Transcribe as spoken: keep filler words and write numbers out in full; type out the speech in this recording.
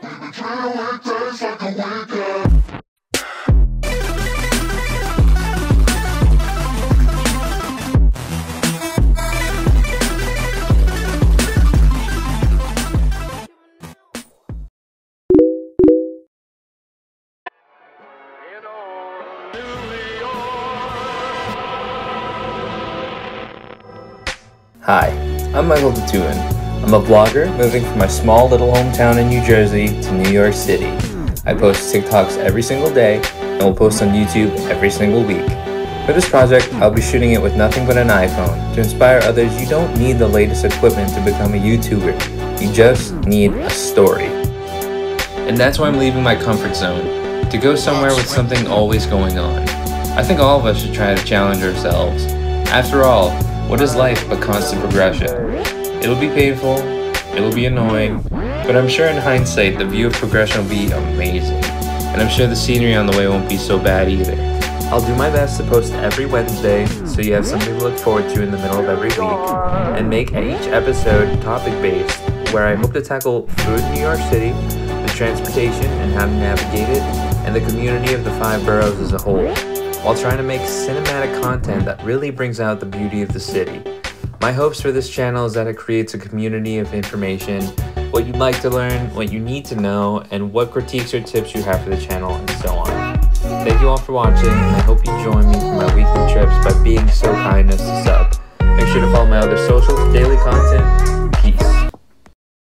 Hi, I'm Michael Datuin. I'm a blogger moving from my small little hometown in New Jersey to New York City. I post TikToks every single day and will post on YouTube every single week. For this project, I'll be shooting it with nothing but an iPhone. To inspire others, you don't need the latest equipment to become a YouTuber. You just need a story. And that's why I'm leaving my comfort zone, to go somewhere with something always going on. I think all of us should try to challenge ourselves. After all, what is life but constant progression? It'll be painful, it'll be annoying, but I'm sure in hindsight the view of progression will be amazing. And I'm sure the scenery on the way won't be so bad either. I'll do my best to post every Wednesday so you have something to look forward to in the middle of every week, and make each episode topic-based, where I hope to tackle food in New York City, the transportation and how to navigate it, and the community of the five boroughs as a whole, while trying to make cinematic content that really brings out the beauty of the city. My hopes for this channel is that it creates a community of information, what you'd like to learn, what you need to know, and what critiques or tips you have for the channel, and so on. Thank you all for watching, and I hope you join me for my weekly trips by being so kind as to sub. Make sure to follow my other socials for daily content.